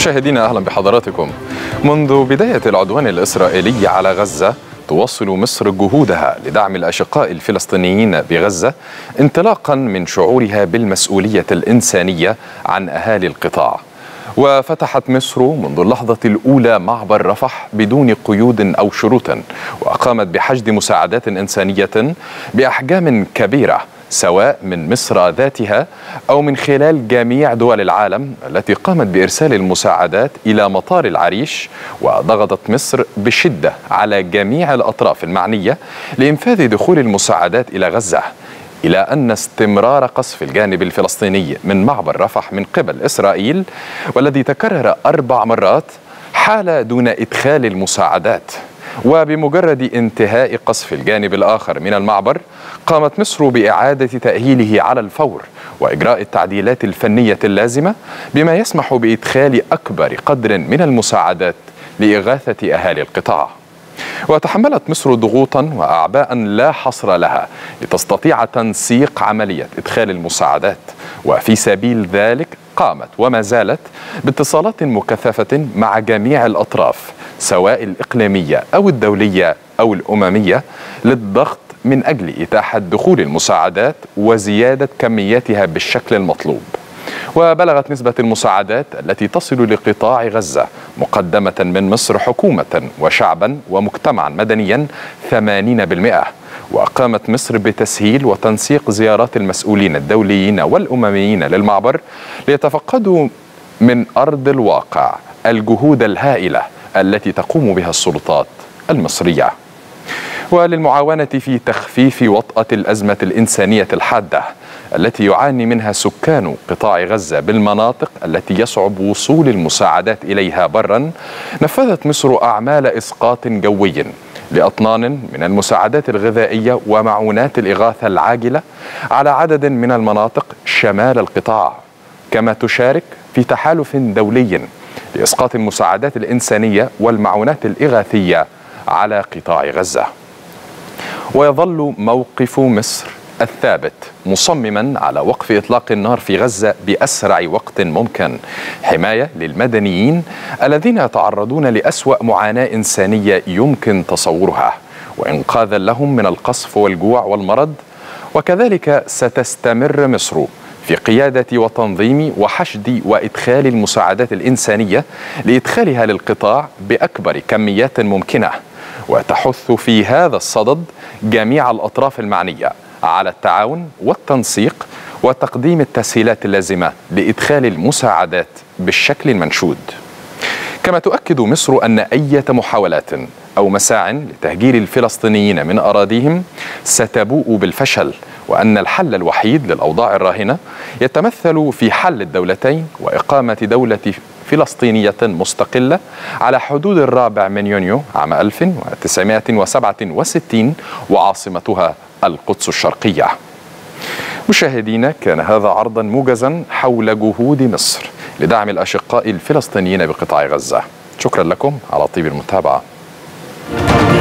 مشاهدينا، أهلا بحضراتكم. منذ بداية العدوان الإسرائيلي على غزة توصل مصر جهودها لدعم الأشقاء الفلسطينيين بغزة انطلاقا من شعورها بالمسؤولية الإنسانية عن أهالي القطاع. وفتحت مصر منذ اللحظة الأولى معبر رفح بدون قيود أو شروط، وأقامت بحشد مساعدات إنسانية بأحجام كبيرة سواء من مصر ذاتها أو من خلال جميع دول العالم التي قامت بإرسال المساعدات إلى مطار العريش. وضغطت مصر بشدة على جميع الأطراف المعنية لإنفاذ دخول المساعدات إلى غزة، إلى أن استمرار قصف الجانب الفلسطيني من معبر رفح من قبل إسرائيل، والذي تكرر 4 مرات، حال دون إدخال المساعدات. وبمجرد انتهاء قصف الجانب الآخر من المعبر قامت مصر بإعادة تأهيله على الفور وإجراء التعديلات الفنية اللازمة، بما يسمح بإدخال أكبر قدر من المساعدات لإغاثة أهالي القطاع. وتحملت مصر ضغوطا وأعباء لا حصر لها لتستطيع تنسيق عملية إدخال المساعدات، وفي سبيل ذلك قامت وما زالت باتصالات مكثفة مع جميع الأطراف سواء الإقليمية أو الدولية أو الأممية للضغط من أجل إتاحة دخول المساعدات وزيادة كمياتها بالشكل المطلوب. وبلغت نسبة المساعدات التي تصل لقطاع غزة مقدمة من مصر حكومة وشعبا ومجتمعا مدنيا 80%. وقامت مصر بتسهيل وتنسيق زيارات المسؤولين الدوليين والأمميين للمعبر ليتفقدوا من أرض الواقع الجهود الهائلة التي تقوم بها السلطات المصرية. وللمعاونة في تخفيف وطأة الأزمة الإنسانية الحادة التي يعاني منها سكان قطاع غزة بالمناطق التي يصعب وصول المساعدات إليها برا، نفذت مصر أعمال إسقاط جوي لأطنان من المساعدات الغذائية ومعونات الإغاثة العاجلة على عدد من المناطق شمال القطاع، كما تشارك في تحالف دولي لإسقاط المساعدات الإنسانية والمعونات الإغاثية على قطاع غزة. ويظل موقف مصر الثابت مصمما على وقف إطلاق النار في غزة بأسرع وقت ممكن، حماية للمدنيين الذين يتعرضون لأسوأ معاناة إنسانية يمكن تصورها، وإنقاذا لهم من القصف والجوع والمرض. وكذلك ستستمر مصر في قيادة وتنظيم وحشد وإدخال المساعدات الإنسانية لإدخالها للقطاع بأكبر كميات ممكنة، وتحث في هذا الصدد جميع الأطراف المعنية على التعاون والتنسيق وتقديم التسهيلات اللازمة لإدخال المساعدات بالشكل المنشود. كما تؤكد مصر أن أي محاولات أو مساع لتهجير الفلسطينيين من أراضيهم ستبوء بالفشل، وأن الحل الوحيد للأوضاع الراهنة يتمثل في حل الدولتين وإقامة دولة فلسطينية مستقلة على حدود 4 يونيو 1967 وعاصمتها القدس الشرقية. مشاهدينا، كان هذا عرضا موجزا حول جهود مصر لدعم الأشقاء الفلسطينيين بقطاع غزة. شكرا لكم على طيب المتابعة.